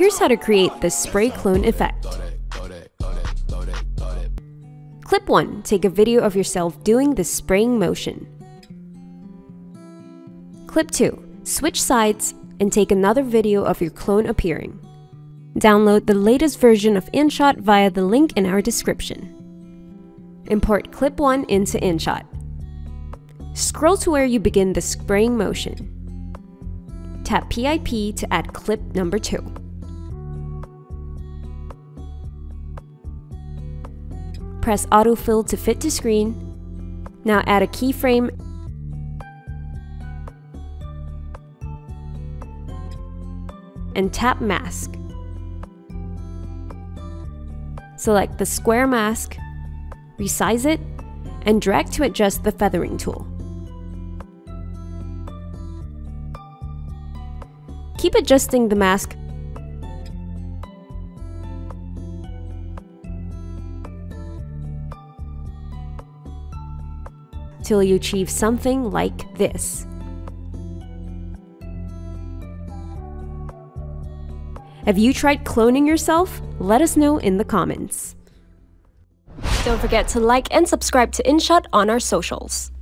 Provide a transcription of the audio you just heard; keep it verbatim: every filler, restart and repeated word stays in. Here's how to create the spray clone effect. Clip one. Take a video of yourself doing the spraying motion. Clip two. Switch sides and take another video of your clone appearing. Download the latest version of InShot via the link in our description. Import clip one into InShot. Scroll to where you begin the spraying motion. Tap P I P to add clip number two. Press autofill to fit to screen. Now add a keyframe and tap mask. Select the square mask, resize it, and drag to adjust the feathering tool. Keep adjusting the mask till you achieve something like this. Have you tried cloning yourself? Let us know in the comments. Don't forget to like and subscribe to InShot on our socials.